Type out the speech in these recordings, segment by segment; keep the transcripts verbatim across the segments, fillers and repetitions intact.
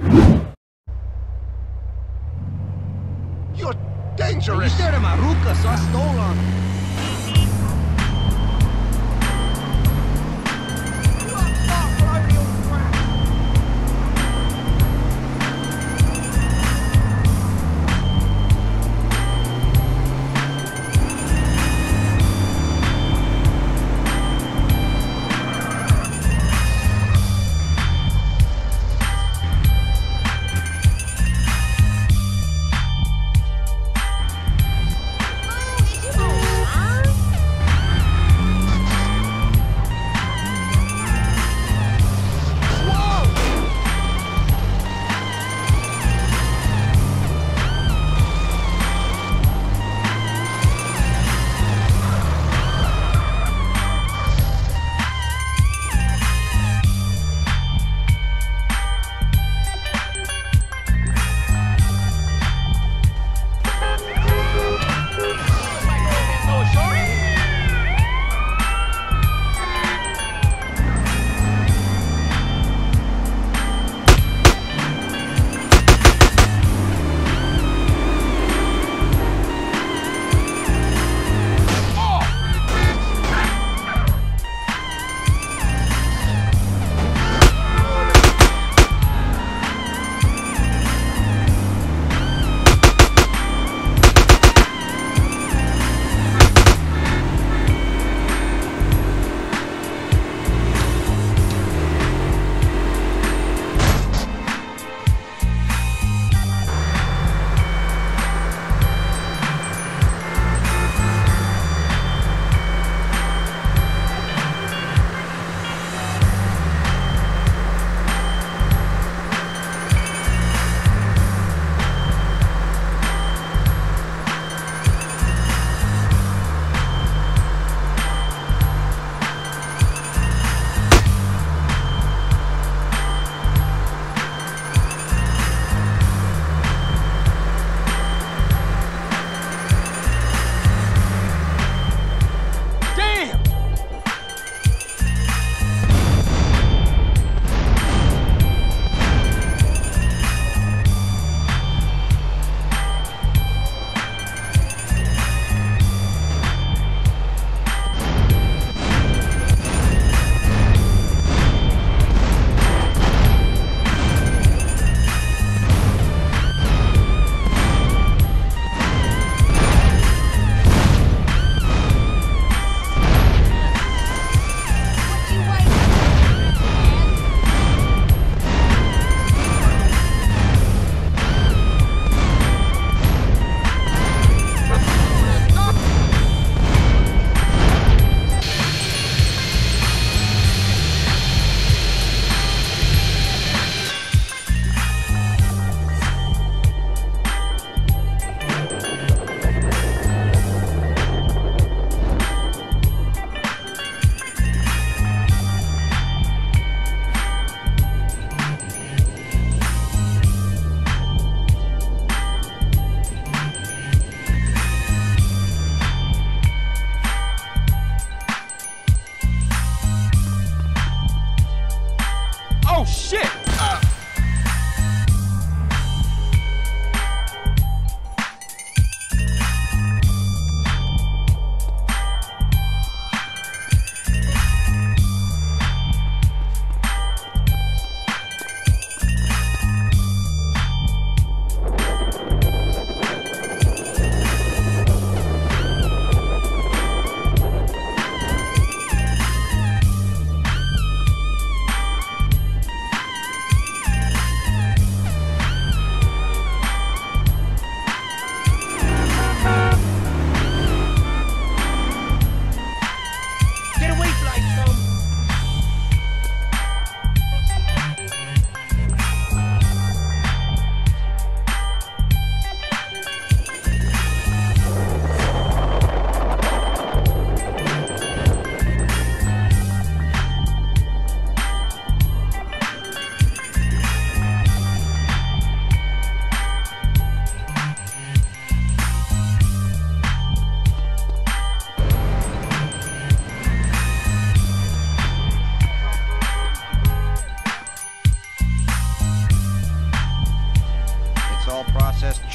You're dangerous! Is there a maruca, so I stole on. Oh,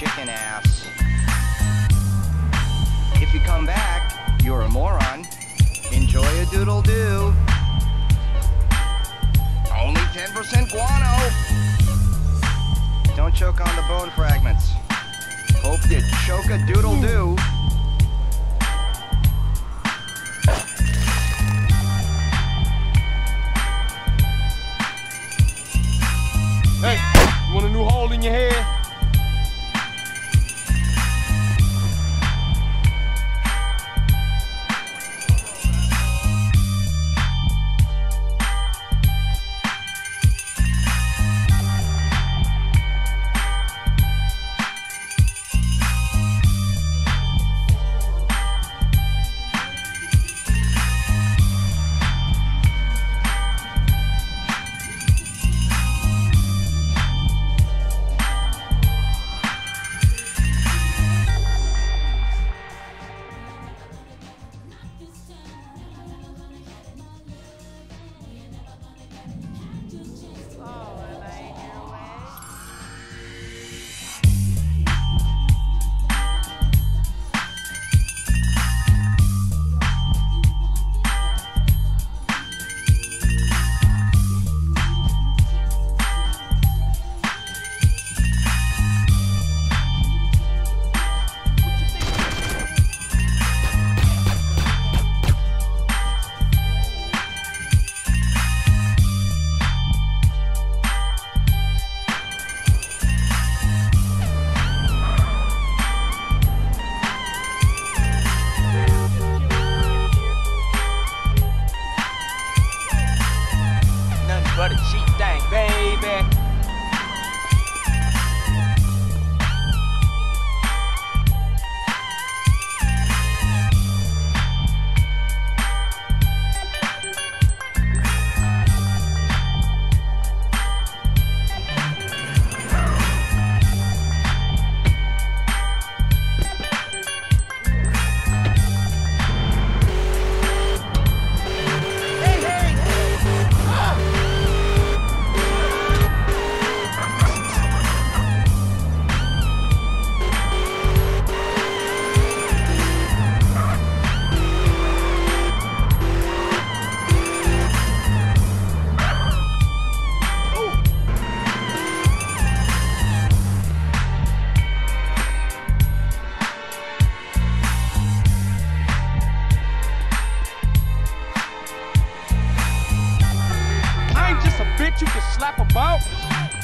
chicken ass. If you come back, you're a moron. Enjoy a doodle-doo. Only ten percent guano. Don't choke on the bone fragments. Hope you choke a doodle-doo. Hey, you want a new hole in your head? But a cheap thing, baby. You can slap about.